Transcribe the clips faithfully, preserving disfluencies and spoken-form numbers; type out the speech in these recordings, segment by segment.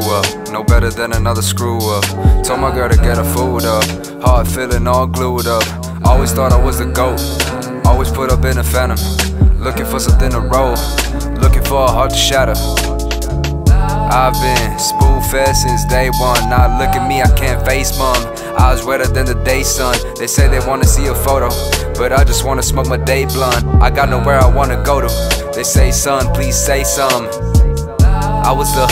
screw up, no better than another screw up. Told my girl to get her food up, hard feeling all glued up. Always thought I was the GOAT, always put up in a phantom. Looking for something to roll, looking for a heart to shatter. I've been spoon-fed since day one. Now look at me, I can't face mum. Eyes redder than the day sun. They say they wanna see a photo, but I just wanna smoke my day blunt. I got nowhere I wanna go to. They say, son, please say something. I was the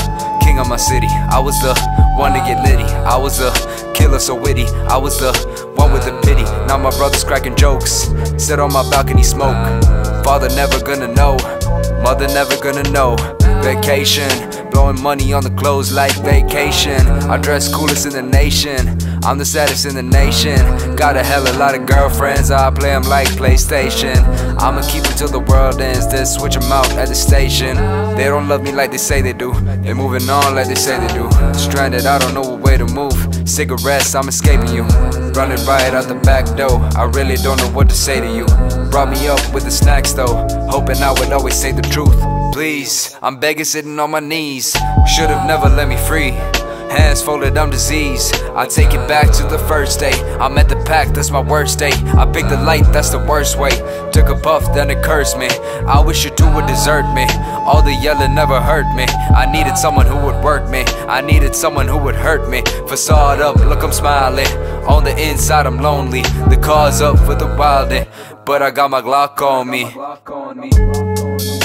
king of my city, I was the one to get litty, I was the killer so witty, I was the one with the pity. Now my brother's cracking jokes, sit on my balcony smoke. Father never gonna know, mother never gonna know. Vacation, blowing money on the clothes like vacation. I dress coolest in the nation, I'm the saddest in the nation. Got a hell of a lot of girlfriends, I play them like PlayStation. I'ma keep it till the world ends, then switch them out at the station. They don't love me like they say they do, they're moving on like they say they do. Stranded, I don't know what way to move. Cigarettes, I'm escaping you, running right out the back door. I really don't know what to say to you. Brought me up with the snacks though, hoping I would always say the truth. Please, I'm begging, sitting on my knees. Should've never let me free. Hands folded, I'm diseased. I take it back to the first day I'm at the pack, that's my worst day. I picked the light, that's the worst way. Took a puff, then it cursed me. I wish you two would desert me. All the yelling never hurt me. I needed someone who would work me, I needed someone who would hurt me. Facade up, look I'm smiling. On the inside I'm lonely. The car's up for the wildin', but I got my Glock on me.